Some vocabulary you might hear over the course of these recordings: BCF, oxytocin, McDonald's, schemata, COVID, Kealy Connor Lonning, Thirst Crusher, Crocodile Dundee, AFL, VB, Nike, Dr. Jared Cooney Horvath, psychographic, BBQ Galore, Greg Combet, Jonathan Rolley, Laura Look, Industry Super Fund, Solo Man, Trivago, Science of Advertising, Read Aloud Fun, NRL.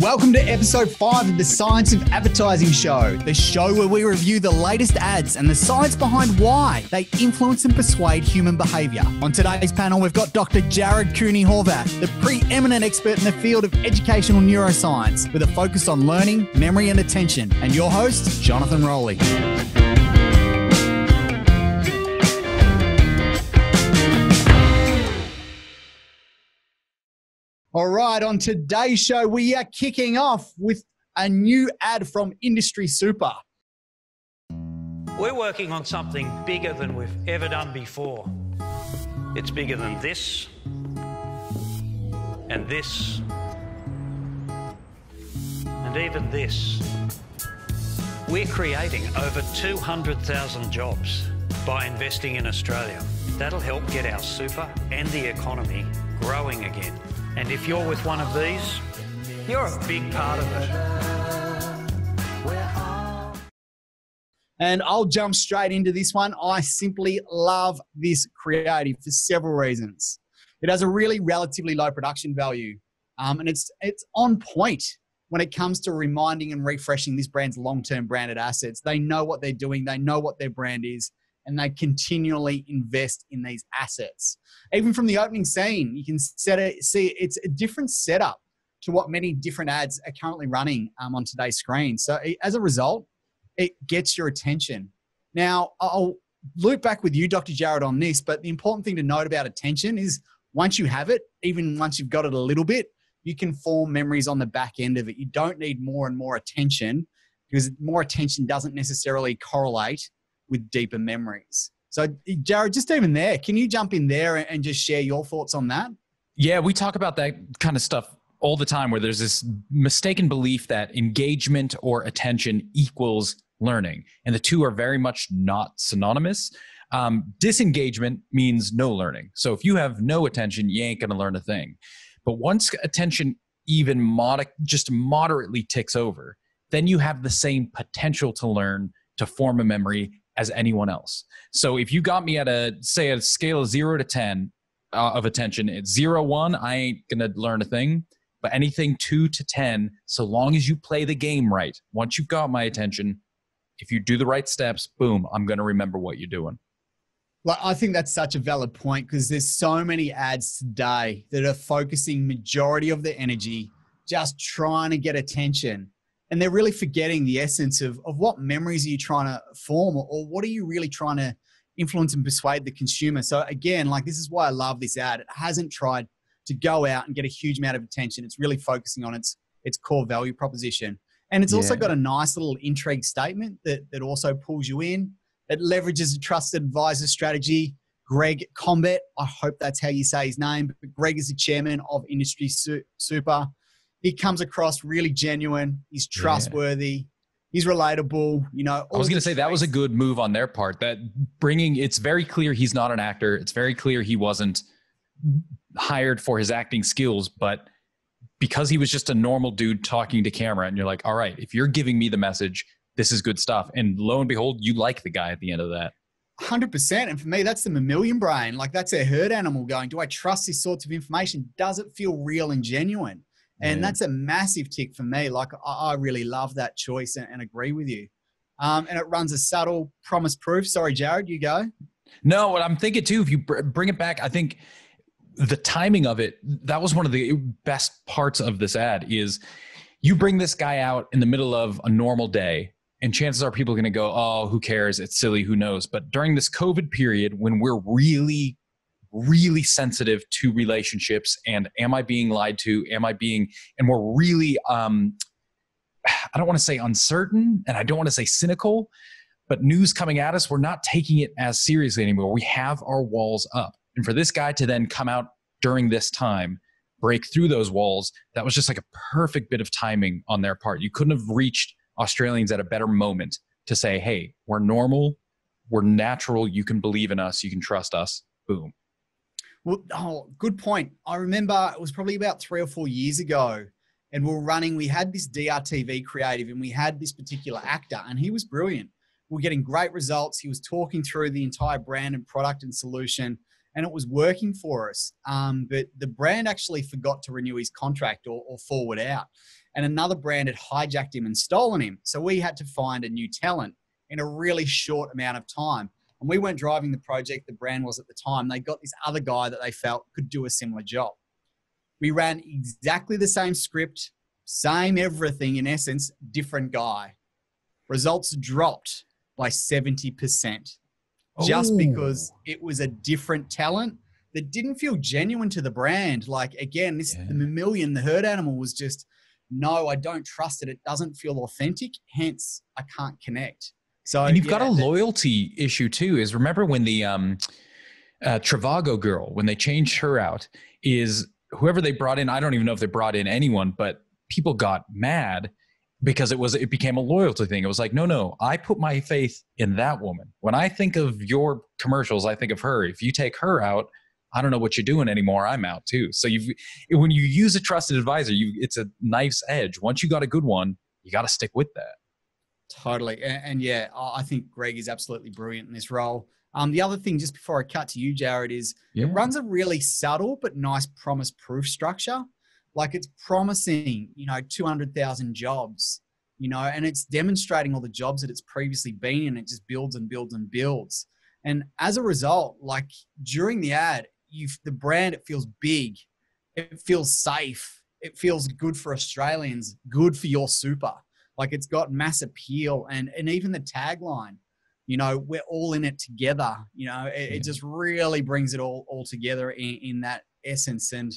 Welcome to episode 5 of the Science of Advertising Show, the show where we review the latest ads and the science behind why they influence and persuade human behavior. On today's panel, we've got Dr. Jared Cooney Horvath, the preeminent expert in the field of educational neuroscience with a focus on learning, memory, and attention. And your host, Jonathan Rolley. All right, on today's show, we are kicking off with a new ad from Industry Super. We're working on something bigger than we've ever done before. It's bigger than this, and this, and even this. We're creating over 200,000 jobs by investing in Australia. That'll help get our super and the economy growing again. And if you're with one of these, you're a big part of it. And I'll jump straight into this one. I simply love this creative for several reasons. It has a really relatively low production value, and it's on point when it comes to reminding and refreshing this brand's long-term branded assets. They know what they're doing. They know what their brand is. And they continually invest in these assets. Even from the opening scene, you can see it's a different setup to what many different ads are currently running on today's screen. So as a result, it gets your attention. Now, I'll loop back with you, Dr. Jared, on this, but the important thing to note about attention is once you have it, even once you've got it a little bit, you can form memories on the back end of it. You don't need more and more attention because more attention doesn't necessarily correlate with deeper memories. So Jared, just even there, can you jump in there and just share your thoughts on that? Yeah, we talk about that kind of stuff all the time where there's this mistaken belief that engagement or attention equals learning. And the two are very much not synonymous. Disengagement means no learning. So if you have no attention, you ain't gonna learn a thing. But once attention even just moderately ticks over, then you have the same potential to learn, to form a memory, as anyone else. So if you got me at a scale of 0 to 10 of attention, it's 0, 1, I ain't gonna learn a thing, but anything 2 to 10, so long as you play the game right, once you've got my attention, if you do the right steps, boom, I'm gonna remember what you're doing. Well, I think that's such a valid point because there's so many ads today that are focusing majority of the energy just trying to get attention. And they're really forgetting the essence of what memories are you trying to form or what are you really trying to influence and persuade the consumer. So again, like this is why I love this ad. It hasn't tried to go out and get a huge amount of attention. It's really focusing on its core value proposition. And it's also got a nice little intrigue statement that also pulls you in. It leverages a trusted advisor strategy. Greg Combet, I hope that's how you say his name, but Greg is the chairman of Industry Super. He comes across really genuine. He's trustworthy. Yeah. He's relatable. You know, I was going to say that was a good move on their part. That it's very clear he's not an actor. It's very clear he wasn't hired for his acting skills, but because he was just a normal dude talking to camera, and you're like, all right, if you're giving me the message, this is good stuff. And lo and behold, you like the guy at the end of that. 100%. And for me, that's the mammalian brain. Like that's a herd animal going, do I trust these sorts of information? Does it feel real and genuine? And that's a massive tick for me. Like I really love that choice and agree with you. And it runs a subtle promise proof. Sorry, Jared, you go. No, what I'm thinking too, if you bring it back, I think the timing of it, that was one of the best parts of this ad is you bring this guy out in the middle of a normal day and chances are people are going to go, oh, who cares? It's silly. Who knows? But during this COVID period when we're really sensitive to relationships and am I being lied to? And we're really, I don't want to say uncertain and I don't want to say cynical, but news coming at us, we're not taking it as seriously anymore. We have our walls up. And for this guy to then come out during this time, break through those walls, that was just like a perfect bit of timing on their part. You couldn't have reached Australians at a better moment to say, hey, we're normal, we're natural, you can believe in us, you can trust us, boom. Well, oh, good point. I remember it was probably about 3 or 4 years ago and we had this DRTV creative and we had this particular actor and he was brilliant. We were getting great results. He was talking through the entire brand and product and solution and it was working for us. But the brand actually forgot to renew his contract or forward out. and another brand had hijacked him and stolen him. So we had to find a new talent in a really short amount of time. And we weren't driving the project, the brand was at the time. They got this other guy that they felt could do a similar job. We ran exactly the same script, same everything in essence, different guy. Results dropped by 70%. Just because it was a different talent that didn't feel genuine to the brand. Like, again, this the mammalian, the herd animal was just, no, I don't trust it. It doesn't feel authentic. Hence, I can't connect. So, and you've got a loyalty issue too, is remember when the Trivago girl, when they changed her out, is whoever they brought in, I don't even know if they brought in anyone, but people got mad because it became a loyalty thing. It was like, no, I put my faith in that woman. When I think of your commercials, I think of her. If you take her out, I don't know what you're doing anymore. I'm out too. So when you use a trusted advisor, it's a knife's edge. Once you got a good one, you got to stick with that. Totally. And yeah, I think Greg is absolutely brilliant in this role. The other thing, just before I cut to you, Jared, is it runs a really subtle but nice promise proof structure. Like, it's promising, 200,000 jobs, and it's demonstrating all the jobs that it's previously been in. It just builds and builds and builds. And as a result, like during the ad, the brand, it feels big. It feels safe. It feels good for Australians, good for your super. Like, it's got mass appeal, and even the tagline, we're all in it together. It just really brings it all together in that essence. And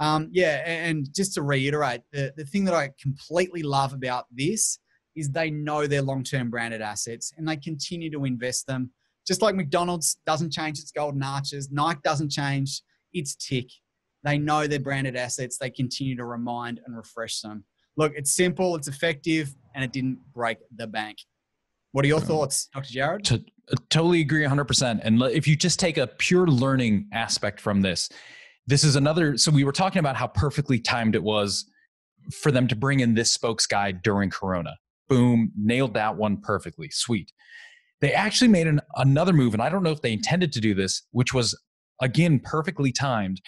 and just to reiterate, the thing that I completely love about this is they know their long-term branded assets and they continue to invest them. Just like McDonald's doesn't change its golden arches, Nike doesn't change its tick. They know their branded assets. They continue to remind and refresh them. Look, it's simple, it's effective, and it didn't break the bank. What are your thoughts, Dr. Jared? Totally agree 100%. And if you just take a pure learning aspect from this, this is another, so we were talking about how perfectly timed it was for them to bring in this spokes guy during Corona. Boom, nailed that one perfectly, sweet. They actually made another move, and I don't know if they intended to do this, which was, again, perfectly timed.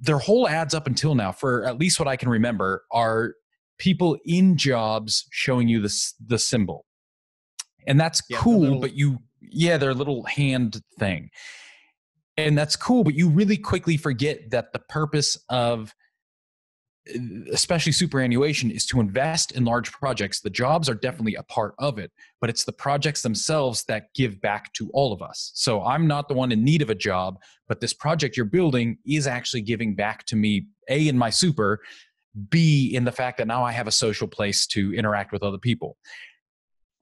Their whole ads up until now, for at least what I can remember, are people in jobs showing you the symbol. And that's cool, but their little hand thing. And that's cool, but you really quickly forget that the purpose of especially superannuation is to invest in large projects. The jobs are definitely a part of it, but it's the projects themselves that give back to all of us. So I'm not the one in need of a job, but this project you're building is actually giving back to me, A, in my super, B, in the fact that now I have a social place to interact with other people.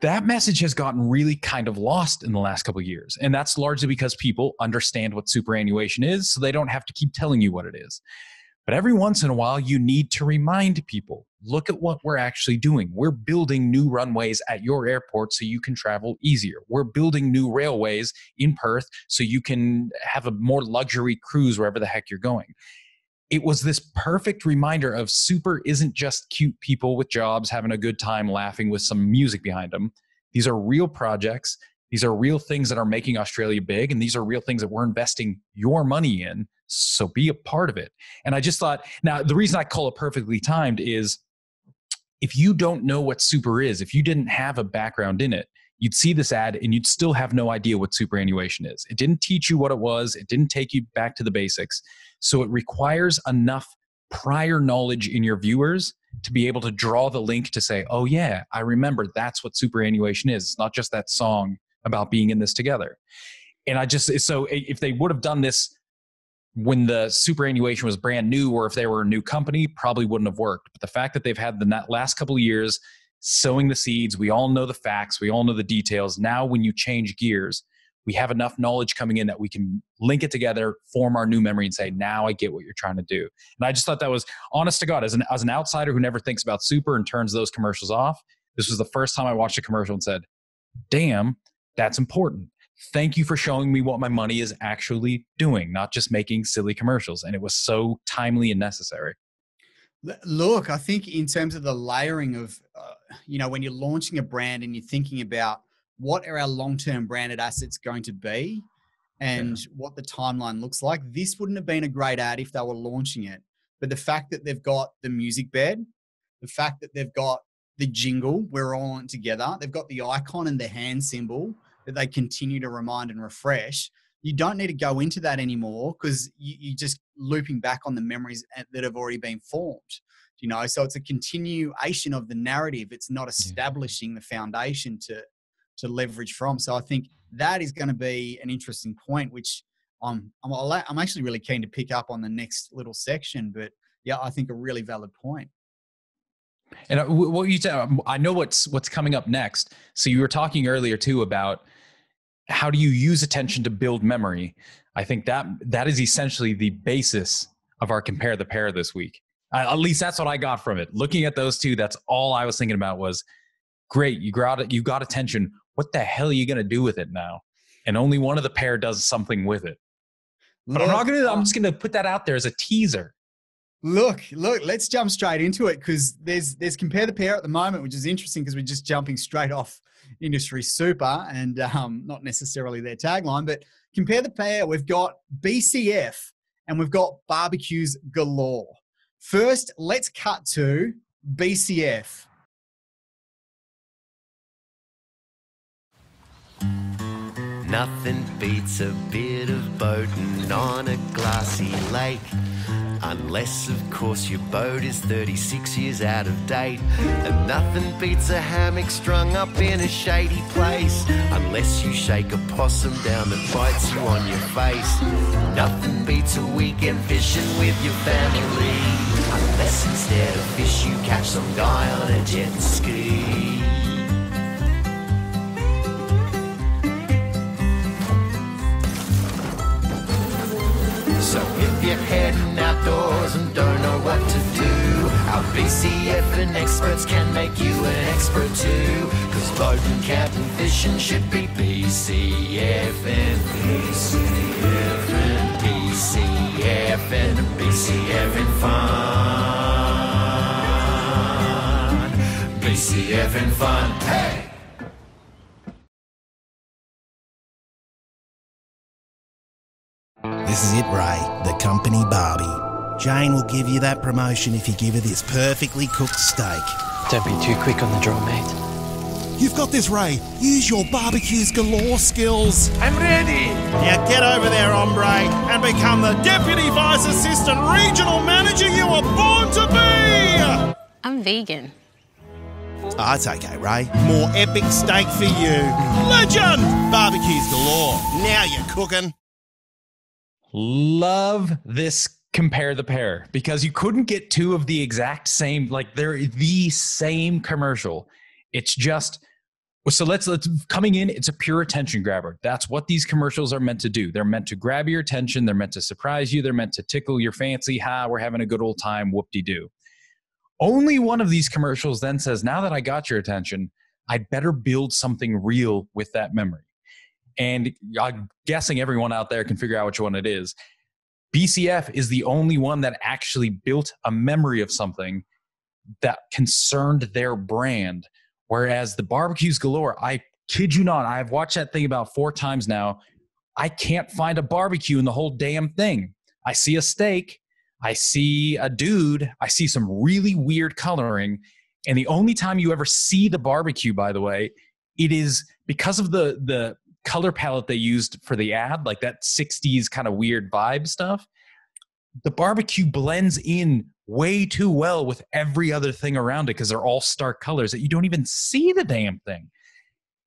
That message has gotten really kind of lost in the last couple of years. And that's largely because people understand what superannuation is, so they don't have to keep telling you what it is. But every once in a while, you need to remind people, look at what we're actually doing. We're building new runways at your airport so you can travel easier. We're building new railways in Perth so you can have a more luxury cruise wherever the heck you're going. It was this perfect reminder of super isn't just cute people with jobs having a good time laughing with some music behind them. These are real projects. These are real things that are making Australia big. And these are real things that we're investing your money in. So be a part of it. And I just thought, now the reason I call it perfectly timed is if you don't know what super is, if you didn't have a background in it, you'd see this ad and you'd still have no idea what superannuation is. It didn't teach you what it was. It didn't take you back to the basics. So it requires enough prior knowledge in your viewers to be able to draw the link to say, oh yeah, I remember that's what superannuation is. It's not just that song about being in this together. And so if they would have done this when the superannuation was brand new, or if they were a new company, probably wouldn't have worked. But the fact that they've had the last couple of years sowing the seeds, we all know the facts, we all know the details. Now, when you change gears, we have enough knowledge coming in that we can link it together, form our new memory and say, now I get what you're trying to do. And I just thought that was, honest to God, as an outsider who never thinks about super and turns those commercials off, this was the first time I watched a commercial and said, damn, that's important. Thank you for showing me what my money is actually doing, not just making silly commercials. And it was so timely and necessary. Look, I think in terms of the layering of, when you're launching a brand and you're thinking about what are our long-term branded assets going to be and what the timeline looks like, this wouldn't have been a great ad if they were launching it. But the fact that they've got the music bed, the fact that they've got the jingle, we're all on together, they've got the icon and the hand symbol that they continue to remind and refresh. You don't need to go into that anymore because you're just looping back on the memories that have already been formed. You know, so it's a continuation of the narrative. It's not establishing the foundation to leverage from. So I think that is going to be an interesting point, which I'm actually really keen to pick up on the next little section. But yeah, I think a really valid point. And what you said, I know what's coming up next. So you were talking earlier too about how do you use attention to build memory? I think that is essentially the basis of our compare the pair this week. At least that's what I got from it. Looking at those two, that's all I was thinking about was, great, you got attention. What the hell are you going to do with it now? And only one of the pair does something with it. But I'm just going to put that out there as a teaser. Look, let's jump straight into it because there's compare the pair at the moment, which is interesting because we're just jumping straight off Industry Super and not necessarily their tagline, but compare the pair. We've got BCF and we've got Barbeques Galore. First, let's cut to BCF. Nothing beats a bit of boating on a glassy lake. Unless, of course, your boat is 36 years out of date. And nothing beats a hammock strung up in a shady place. Unless you shake a possum down that bites you on your face. Nothing beats a weekend fishing with your family. Unless instead of fish you catch some guy on a jet ski. So if you're heading outdoors and don't know what to do, our BCF and experts can make you an expert too. Cause boating, camping, fishing should be BCF and BCF and BCF and BCF and fun. BCF and fun, hey! This is it, Ray, the company Barbie. Jane will give you that promotion if you give her this perfectly cooked steak. Don't be too quick on the draw, mate. You've got this, Ray. Use your Barbeques Galore skills. I'm ready. Now get over there, hombre, and become the Deputy Vice Assistant Regional Manager you were born to be. I'm vegan. Oh, it's okay, Ray. More epic steak for you. Legend! Barbeques Galore. Now you're cooking. Love this compare the pair because you couldn't get two of the exact same, like they're the same commercial. It's just, so let's coming in, it's a pure attention grabber. That's what these commercials are meant to do. They're meant to grab your attention. They're meant to surprise you. They're meant to tickle your fancy. Ha, we're having a good old time. Whoop-de-doo. Only one of these commercials then says, now that I got your attention, I'd better build something real with that memory. And I'm guessing everyone out there can figure out which one it is. BCF is the only one that actually built a memory of something that concerned their brand. Whereas the Barbeques Galore, I kid you not, I've watched that thing about 4 times now. I can't find a barbecue in the whole damn thing. I see a steak. I see a dude. I see some really weird coloring. And the only time you ever see the barbecue, by the way, it is because of the color palette they used for the ad, like that 60s kind of weird vibe stuff. The barbecue blends in way too well with every other thing around it because they're all stark colors that you don't even see the damn thing.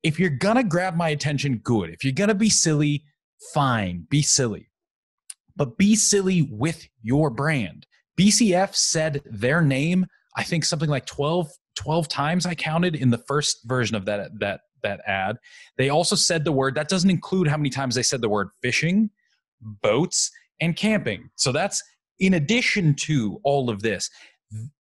If you're gonna grab my attention, good. If you're gonna be silly, fine, be silly. But be silly with your brand. BCF said their name, I think something like 12 times I counted in the first version of that ad. They also said the word, that doesn't include how many times they said the word fishing, boats, and camping. So that's in addition to all of this.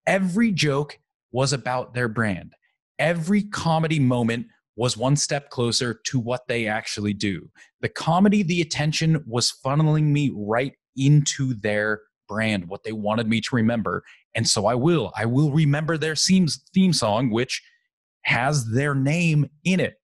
Every joke was about their brand. Every comedy moment was one step closer to what they actually do. The comedy, the attention was funneling me right into their brand, what they wanted me to remember. And so I will remember their theme song, which has their name in it.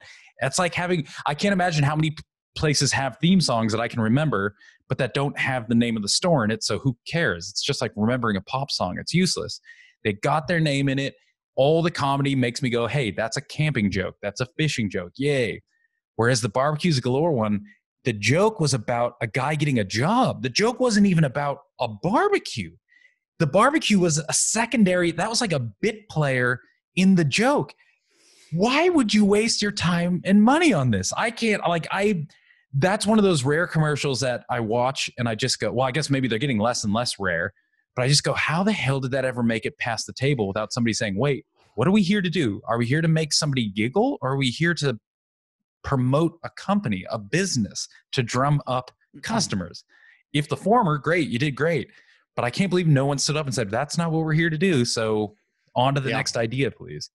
That's like having, I can't imagine how many places have theme songs that I can remember, but that don't have the name of the store in it. So who cares? It's just like remembering a pop song. It's useless. They got their name in it. All the comedy makes me go, hey, that's a camping joke. That's a fishing joke. Yay. Whereas the Barbeques Galore one, the joke was about a guy getting a job. The joke wasn't even about a barbecue. The barbecue was a secondary. That was like a bit player in the joke. Why would you waste your time and money on this? I can't, like, that's one of those rare commercials that I watch and I just go, well, I guess maybe they're getting less and less rare, but I just go, how the hell did that ever make it past the table without somebody saying, wait, what are we here to do? Are we here to make somebody giggle? Or are we here to promote a company, a business, to drum up customers? If the former, great, you did great. But I can't believe no one stood up and said, that's not what we're here to do. So on to the next idea, please.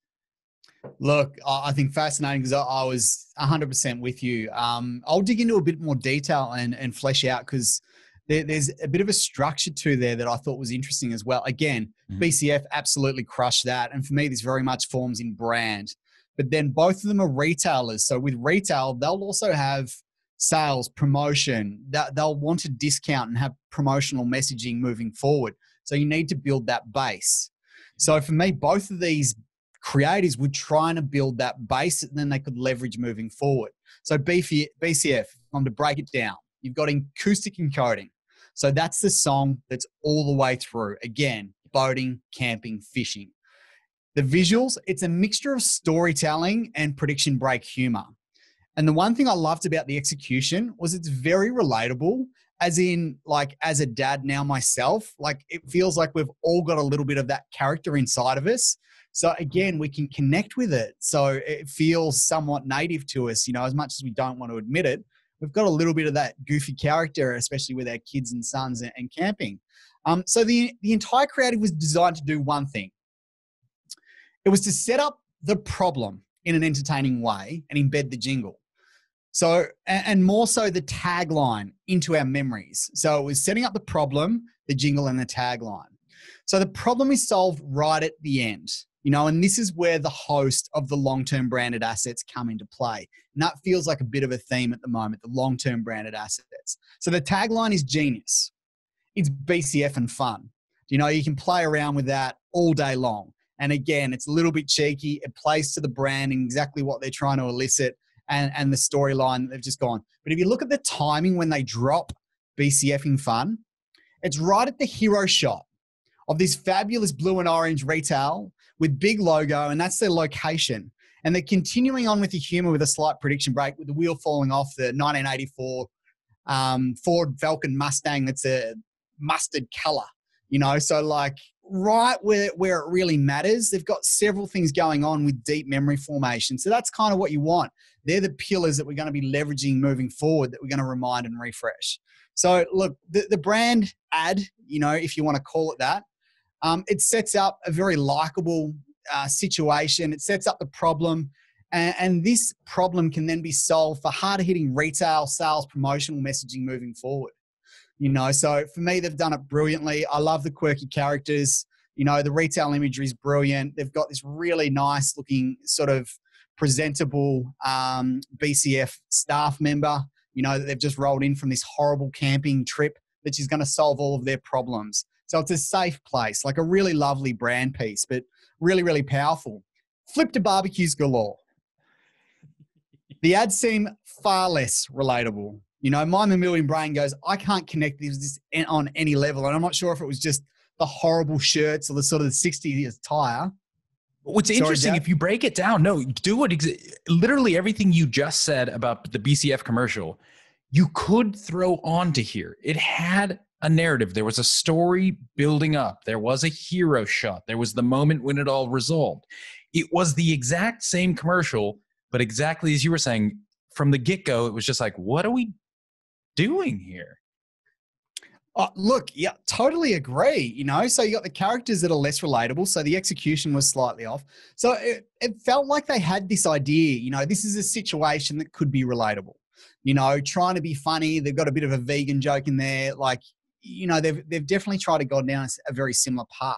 Look, I think fascinating because I was 100% with you. I'll dig into a bit more detail and flesh out because there's a bit of a structure to there that I thought was interesting as well. Again, BCF absolutely crushed that. And for me, this very much forms in brand. But then both of them are retailers. So with retail, they'll also have sales, promotion. They'll want to discount and have promotional messaging moving forward. So you need to build that base. So for me, both of these creators were trying to build that base and then they could leverage moving forward. So BCF, I'm to break it down. You've got acoustic encoding. So that's the song that's all the way through. Again, boating, camping, fishing. The visuals, it's a mixture of storytelling and prediction break humor. And the one thing I loved about the execution was it's very relatable, as in, like, as a dad now myself, like it feels like we've all got a little bit of that character inside of us. So again, we can connect with it. So it feels somewhat native to us, you know, as much as we don't want to admit it, we've got a little bit of that goofy character, especially with our kids and sons and camping. So the entire creative was designed to do one thing. It was to set up the problem in an entertaining way and embed the jingle. So, and more so the tagline into our memories. So it was setting up the problem, the jingle and the tagline. So the problem is solved right at the end. You know, and this is where the host of the long-term branded assets come into play. And that feels like a bit of a theme at the moment, the long-term branded assets. So the tagline is genius. It's BCF and fun. You know, you can play around with that all day long. And again, it's a little bit cheeky. It plays to the brand and exactly what they're trying to elicit and the storyline they've just gone. But if you look at the timing when they drop BCF and fun, it's right at the hero shot of this fabulous blue and orange retail with big logo, and that's their location. And they're continuing on with the humor with a slight prediction break with the wheel falling off the 1984 Ford Falcon Mustang that's a mustard color, you know? So like right where it really matters, they've got several things going on with deep memory formation. So that's kind of what you want. They're the pillars that we're going to be leveraging moving forward that we're going to remind and refresh. So look, the brand ad, you know, if you want to call it that, it sets up a very likable situation. It sets up the problem. And this problem can then be solved for harder hitting retail, sales, promotional messaging moving forward. You know, so for me, they've done it brilliantly. I love the quirky characters. You know, the retail imagery is brilliant. They've got this really nice looking sort of presentable BCF staff member, you know, that they've just rolled in from this horrible camping trip that she's going to solve all of their problems. So it's a safe place, like a really lovely brand piece, but really, really powerful. Flip to Barbeques Galore. The ads seem far less relatable. You know, my mammalian brain goes, I can't connect this on any level. And I'm not sure if it was just the horrible shirts or the sort of the 60s attire. What's interesting, if you break it down, no, do what literally everything you just said about the BCF commercial, you could throw onto here. It had a narrative. There was a story building up. There was a hero shot. There was the moment when it all resolved. It was the exact same commercial, but exactly as you were saying, from the get-go, it was just like, what are we doing here? Look, yeah, totally agree. You know, so you got the characters that are less relatable. So the execution was slightly off. So it felt like they had this idea, you know, this is a situation that could be relatable, you know, trying to be funny. They've got a bit of a vegan joke in there. Like, you know, they've definitely tried to go down a very similar path.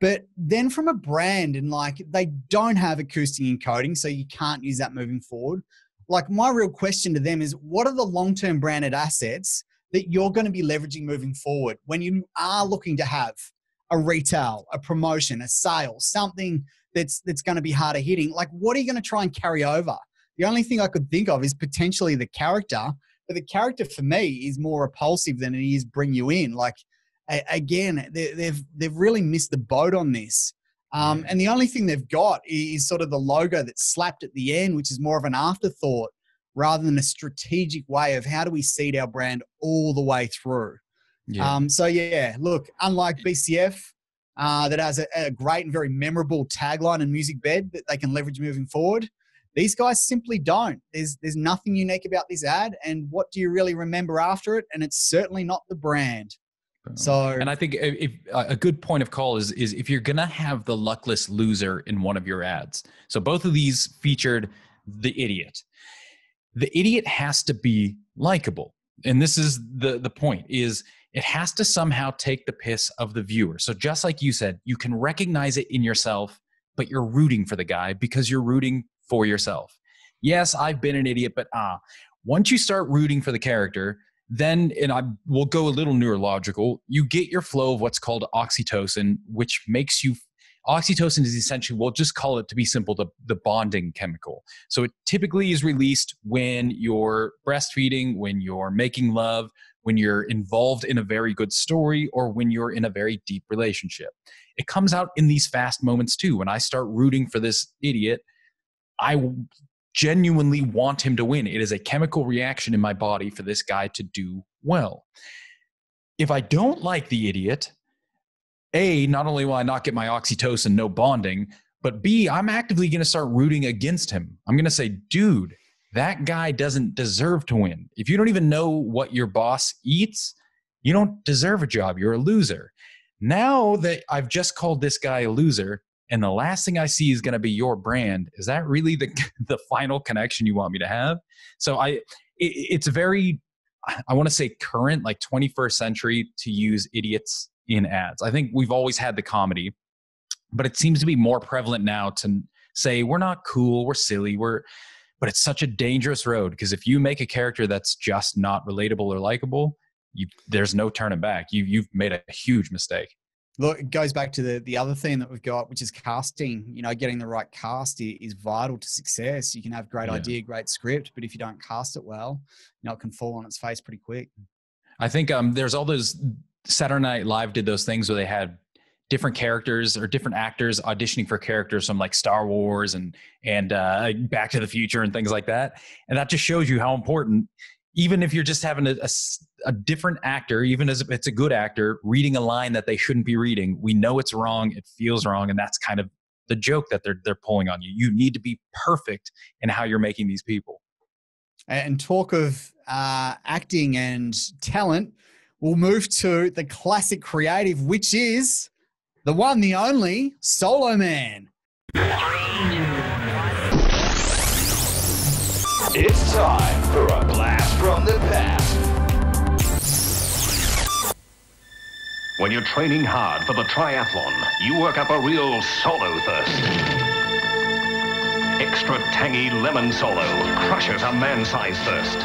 But then from a brand and like, they don't have acoustic encoding, so you can't use that moving forward. Like my real question to them is, what are the long-term branded assets that you're going to be leveraging moving forward when you are looking to have a retail, a promotion, a sale, something that's going to be harder hitting. Like, what are you going to try and carry over? The only thing I could think of is potentially the character, but the character for me is more repulsive than it is bring you in. Like, again, they've really missed the boat on this. And the only thing they've got is sort of the logo that's slapped at the end, which is more of an afterthought rather than a strategic way of how do we seed our brand all the way through. Yeah. So yeah, look, unlike BCF, that has a great and very memorable tagline and music bed that they can leverage moving forward, these guys simply don't. There's nothing unique about this ad, and what do you really remember after it? And it's certainly not the brand. So, and I think if a good point of call is if you're going to have the luckless loser in one of your ads. So both of these featured the idiot. The idiot has to be likable. And this is the point, is it has to somehow take the piss of the viewer. So just like you said, you can recognize it in yourself, but you're rooting for the guy because you're rooting for yourself. Yes, I've been an idiot, but once you start rooting for the character, then, and I will go a little neurological, you get your flow of what's called oxytocin, which makes you, oxytocin is essentially, we'll just call it to be simple, the bonding chemical. So it typically is released when you're breastfeeding, when you're making love, when you're involved in a very good story, or when you're in a very deep relationship. It comes out in these fast moments too. When I start rooting for this idiot, I genuinely want him to win. It is a chemical reaction in my body for this guy to do well. If I don't like the idiot, A, not only will I not get my oxytocin, no bonding, but B, I'm actively going to start rooting against him. I'm going to say, dude, that guy doesn't deserve to win. If you don't even know what your boss eats, you don't deserve a job. You're a loser. Now that I've just called this guy a loser, and the last thing I see is going to be your brand. Is that really the final connection you want me to have? So it's very, I want to say current, like 21st century to use idiots in ads. I think we've always had the comedy, but it seems to be more prevalent now to say, we're not cool, we're silly, but it's such a dangerous road, because if you make a character that's just not relatable or likable, there's no turning back. You've made a huge mistake. Look, it goes back to the other theme that we've got, which is casting. You know, getting the right cast is vital to success. You can have great idea, great script, but if you don't cast it well, you know, it can fall on its face pretty quick. I think there's all those, Saturday Night Live did those things where they had different characters or different actors auditioning for characters from like Star Wars and Back to the Future and things like that. And that just shows you how important, even if you're just having a different actor, even if it's a good actor, reading a line that they shouldn't be reading, we know it's wrong, it feels wrong, and that's kind of the joke that they're pulling on you. You need to be perfect in how you're making these people. And talk of acting and talent, we'll move to the classic creative, which is the one, the only, Solo Man. 3, 2, 1. It's time for a blast from the past. When you're training hard for the triathlon, you work up a real solo thirst. Extra tangy lemon solo crushes a man-sized thirst.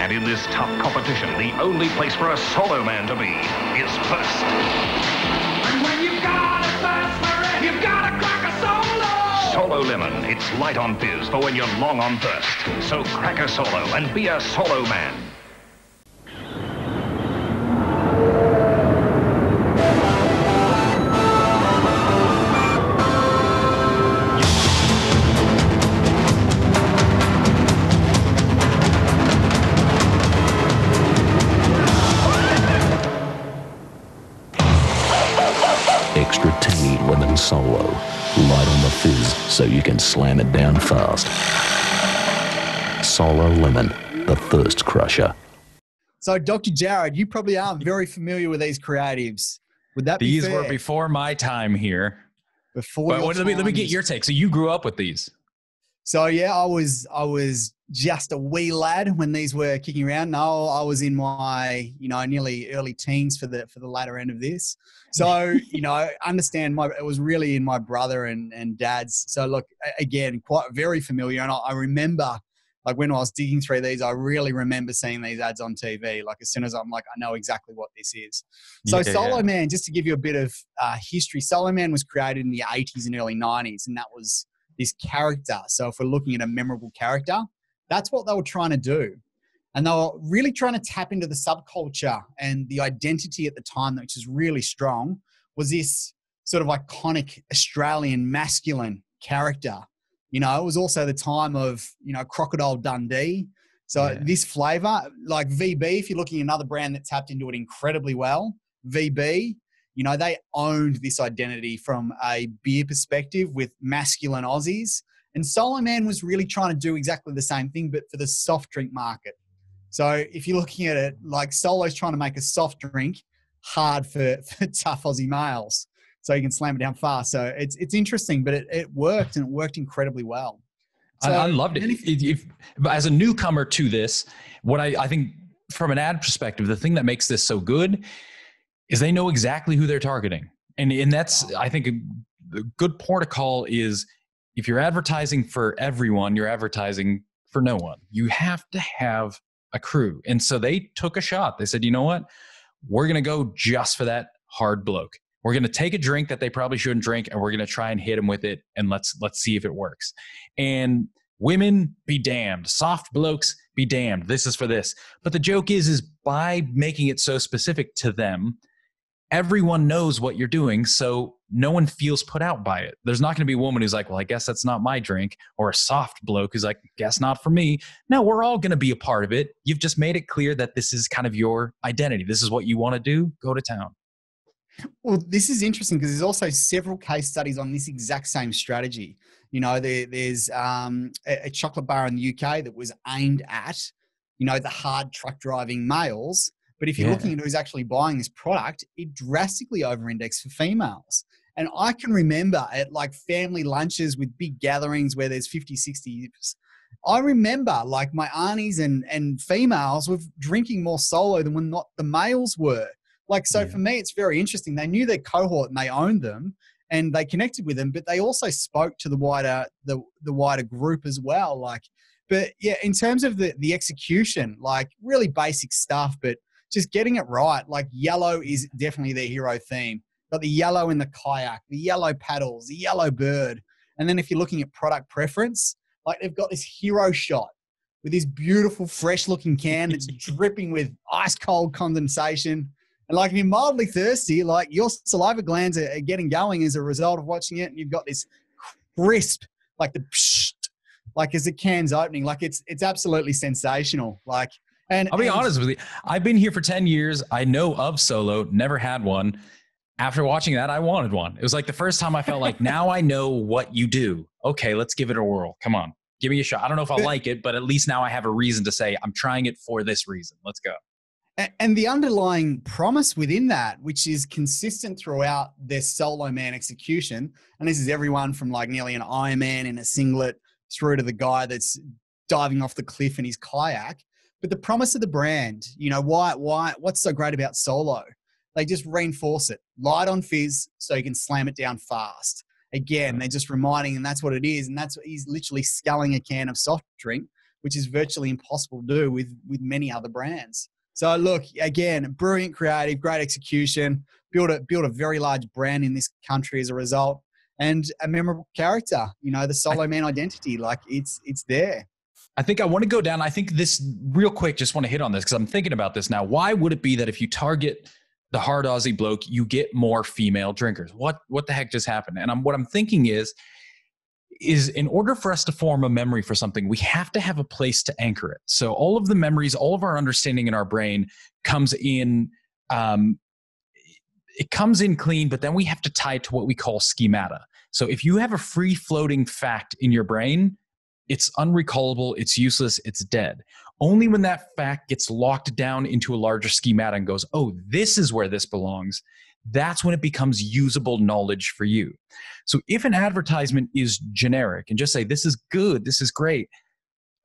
And in this tough competition, the only place for a solo man to be is first. And when you've got a first for it, you've got to crack a solo! Solo Lemon, it's light on fizz for when you're long on thirst. So crack a solo and be a solo man. Solo, light on the fizz so you can slam it down fast. Solo Lemon, the thirst crusher. So Dr. Jared, you probably aren't very familiar with these creatives. Would that be fair? These were before my time here. Let me get your take. So you grew up with these. So yeah, I was just a wee lad when these were kicking around. No, I was in my, you know, nearly early teens for the latter end of this. So, you know, it was really in my brother and dad's. So look, again, quite very familiar. And I remember Like when I was digging through these, I really remember seeing these ads on TV. Like as soon as I'm like, I know exactly what this is. So Solo Man, just to give you a bit of history, Solo Man was created in the 80s and early 90s. And that was this character. So if we're looking at a memorable character, that's what they were trying to do. And they were really trying to tap into the subculture and the identity at the time, which is really strong, was this sort of iconic Australian masculine character. You know, it was also the time of, you know, Crocodile Dundee. So this flavor, like VB, if you're looking at another brand that tapped into it incredibly well, VB, you know, they owned this identity from a beer perspective with masculine Aussies. And Solo Man was really trying to do exactly the same thing, but for the soft drink market. So if you're looking at it, like Solo's trying to make a soft drink hard for tough Aussie males. So you can slam it down fast. So it's interesting, but it worked, and it worked incredibly well. So, I loved it. If, as a newcomer to this, what I think from an ad perspective, the thing that makes this so good is they know exactly who they're targeting. And that's, I think, a good protocol is if you're advertising for everyone, you're advertising for no one. You have to have a crew. And so they took a shot. They said, you know what? We're going to go just for that hard bloke. We're going to take a drink that they probably shouldn't drink, and we're going to try and hit them with it, and let's see if it works. And women be damned, soft blokes be damned. This is for this. But the joke is by making it so specific to them, everyone knows what you're doing, so no one feels put out by it. There's not going to be a woman who's like, well, I guess that's not my drink, or a soft bloke who's like, guess not for me. No, we're all going to be a part of it. You've just made it clear that this is kind of your identity. This is what you want to do. Go to town. Well, this is interesting because there's also several case studies on this exact same strategy. You know, there's a chocolate bar in the UK that was aimed at, you know, the hard truck driving males. But if you're looking at who's actually buying this product, it drastically over-indexed for females. And I can remember at like family lunches with big gatherings where there's 50, 60, I remember like my aunties and females were drinking more Solo than when not the males were. Like, so for me, it's very interesting. They knew their cohort and they owned them and they connected with them, but they also spoke to the wider group as well. Like, but yeah, in terms of the execution, like really basic stuff, but just getting it right. Like yellow is definitely their hero theme. Got the yellow in the kayak, the yellow paddles, the yellow bird. And then if you're looking at product preference, like they've got this hero shot with this beautiful, fresh looking can that's dripping with ice cold condensation. And like if you're mildly thirsty, like your saliva glands are getting going as a result of watching it, and you've got this crisp, like the pshht, like as the can's opening, like it's absolutely sensational. Like, and I'll be honest with you, I've been here for 10 years. I know of Solo, never had one. After watching that, I wanted one. It was like the first time I felt like now I know what you do. Okay, let's give it a whirl. Come on, give me a shot. I don't know if I'll like it, but at least now I have a reason to say I'm trying it for this reason. Let's go. And the underlying promise within that, which is consistent throughout their Solo Man execution, and this is everyone from like nearly an Ironman in a singlet through to the guy that's diving off the cliff in his kayak. But the promise of the brand, you know, what's so great about Solo? They just reinforce it. Light on fizz so you can slam it down fast. Again, they're just reminding, and that's what it is. And that's what he's literally sculling a can of soft drink, which is virtually impossible to do with many other brands. So look, again, brilliant creative, great execution, build a very large brand in this country as a result, and a memorable character, you know, the Solo Man identity, like it's there. I think I want to go down. I think this real quick, just want to hit on this because I'm thinking about this now. Why would it be that if you target the hard Aussie bloke, you get more female drinkers? What the heck just happened? And what I'm thinking is in order for us to form a memory for something, we have to have a place to anchor it. So all of the memories, all of our understanding in our brain comes in, it comes in clean, but then we have to tie it to what we call schemata. So if you have a free floating fact in your brain, it's unrecallable, it's useless, it's dead. Only when that fact gets locked down into a larger schemata and goes, oh, this is where this belongs, that's when it becomes usable knowledge for you. So if an advertisement is generic and just say, this is good, this is great,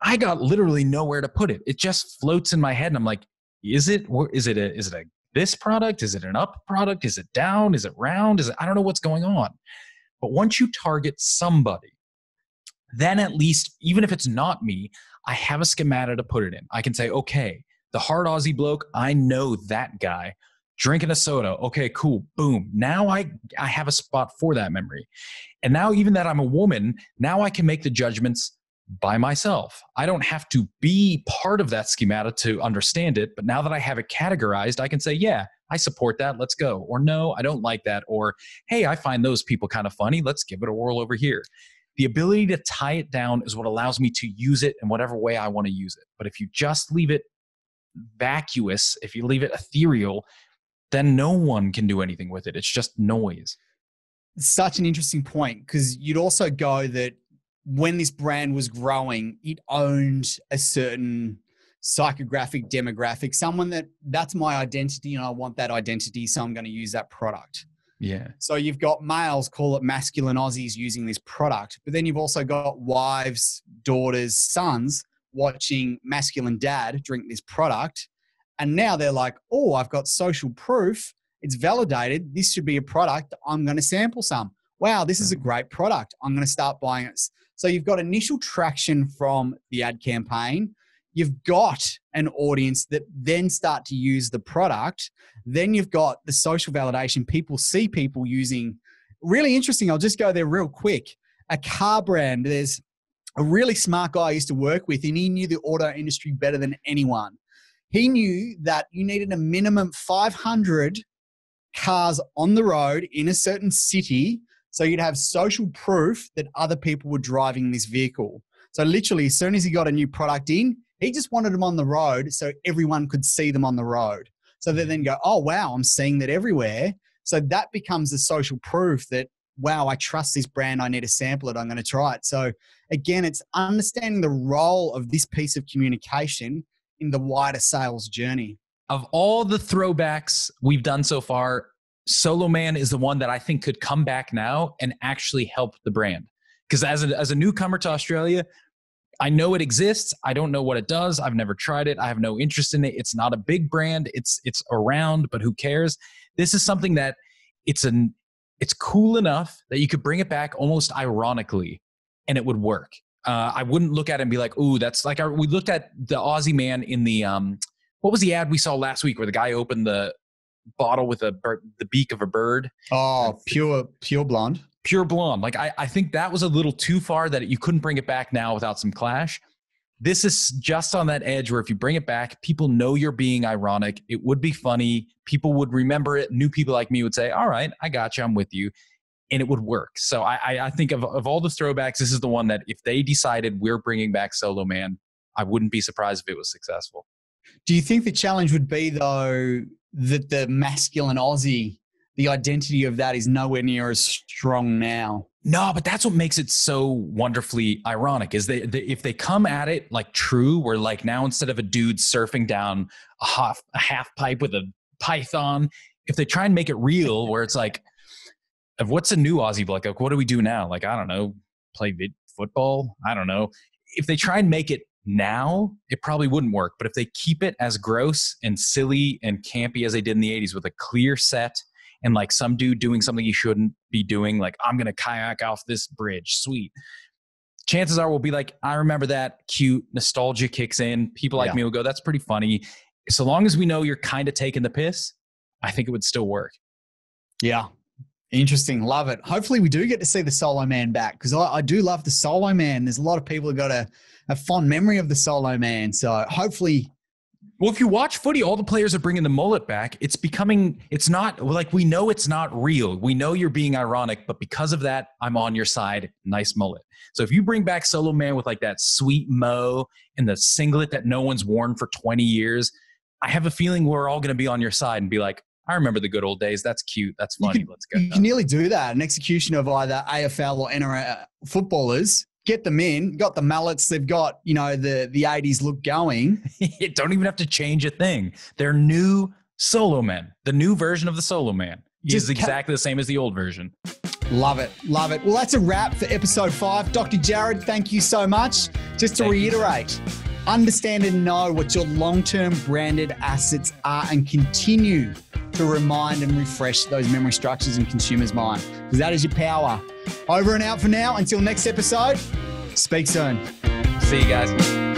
I got literally nowhere to put it. It just floats in my head and I'm like, is it a this product? Is it an up product? Is it down? Is it round? I don't know what's going on. But once you target somebody, then at least, even if it's not me, I have a schemata to put it in. I can say, okay, the hard Aussie bloke, I know that guy, drinking a soda. Okay, cool. Boom. Now I have a spot for that memory. And now even that I'm a woman, now I can make the judgments by myself. I don't have to be part of that schemata to understand it. But now that I have it categorized, I can say, yeah, I support that. Let's go. Or no, I don't like that. Or, hey, I find those people kind of funny. Let's give it a whirl over here. The ability to tie it down is what allows me to use it in whatever way I want to use it. But if you just leave it vacuous, if you leave it ethereal, then no one can do anything with it. It's just noise. It's such an interesting point, because you'd also go that when this brand was growing, it owned a certain psychographic demographic, someone that's my identity and I want that identity, so I'm going to use that product. Yeah. So you've got males, call it masculine Aussies, using this product, but then you've also got wives, daughters, sons watching masculine dad drink this product. And now they're like, oh, I've got social proof. It's validated. This should be a product. I'm going to sample some. Wow, this is a great product. I'm going to start buying it. So you've got initial traction from the ad campaign. You've got an audience that then start to use the product. Then you've got the social validation. People see people using, really interesting. I'll just go there real quick. A car brand, there's a really smart guy I used to work with, and he knew the auto industry better than anyone. He knew that you needed a minimum 500 cars on the road in a certain city, so you'd have social proof that other people were driving this vehicle. So literally, as soon as he got a new product in, he just wanted them on the road so everyone could see them on the road. So they then go, oh, wow, I'm seeing that everywhere. So that becomes the social proof that, wow, I trust this brand. I need to sample it. I'm going to try it. So again, it's understanding the role of this piece of communication in the wider sales journey. Of all the throwbacks we've done so far, Solo Man is the one that I think could come back now and actually help the brand. Because as a newcomer to Australia, I know it exists. I don't know what it does. I've never tried it. I have no interest in it. It's not a big brand. It's around, but who cares? This is something that it's cool enough that you could bring it back almost ironically and it would work. I wouldn't look at it and be like, ooh, that's like we looked at the Aussie man in the, what was the ad we saw last week where the guy opened the bottle with the beak of a bird? Oh, pure blonde. Pure blonde. Like I think that was a little too far that you couldn't bring it back now without some clash. This is just on that edge where if you bring it back, people know you're being ironic. It would be funny. People would remember it. New people like me would say, all right, I got you. I'm with you. And it would work. So I think of all the throwbacks, this is the one that if they decided we're bringing back Solo Man, I wouldn't be surprised if it was successful. Do you think the challenge would be, though, that the masculine Aussie, the identity of that is nowhere near as strong now? No, but that's what makes it so wonderfully ironic is if they come at it like true, where like now instead of a dude surfing down a half pipe with a python, if they try and make it real where it's like, of what's a new Aussie bloke? Like, what do we do now? Like, I don't know, play football? I don't know. If they try and make it now, it probably wouldn't work. But if they keep it as gross and silly and campy as they did in the 80s with a clear set and like some dude doing something he shouldn't be doing, like, I'm going to kayak off this bridge. Sweet. Chances are we'll be like, I remember that. Cute. Nostalgia kicks in. People like me will go, that's pretty funny. So long as we know you're kind of taking the piss, I think it would still work. Yeah. Interesting. Love it. Hopefully we do get to see the Solo Man back, because I do love the Solo Man. There's a lot of people who got a fond memory of the Solo Man. So hopefully. Well, if you watch footy, all the players are bringing the mullet back. It's not like, we know it's not real. We know you're being ironic, but because of that, I'm on your side. Nice mullet. So if you bring back Solo Man with like that sweet mo and the singlet that no one's worn for 20 years, I have a feeling we're all going to be on your side and be like, I remember the good old days. That's cute. That's funny. Let's go. You can nearly do that. An execution of either AFL or NRL footballers. Get them in. Got the mallets. They've got, the 80s look going. You don't even have to change a thing. They're new Solo Men. The new version of the Solo Man is exactly the same as the old version. Love it. Love it. Well, that's a wrap for episode 5. Dr. Jared, thank you so much. Just to reiterate, understand and know what your long-term branded assets are and continue to remind and refresh those memory structures in consumers' mind, because that is your power. Over and out for now. Until next episode, Speak soon. See you guys.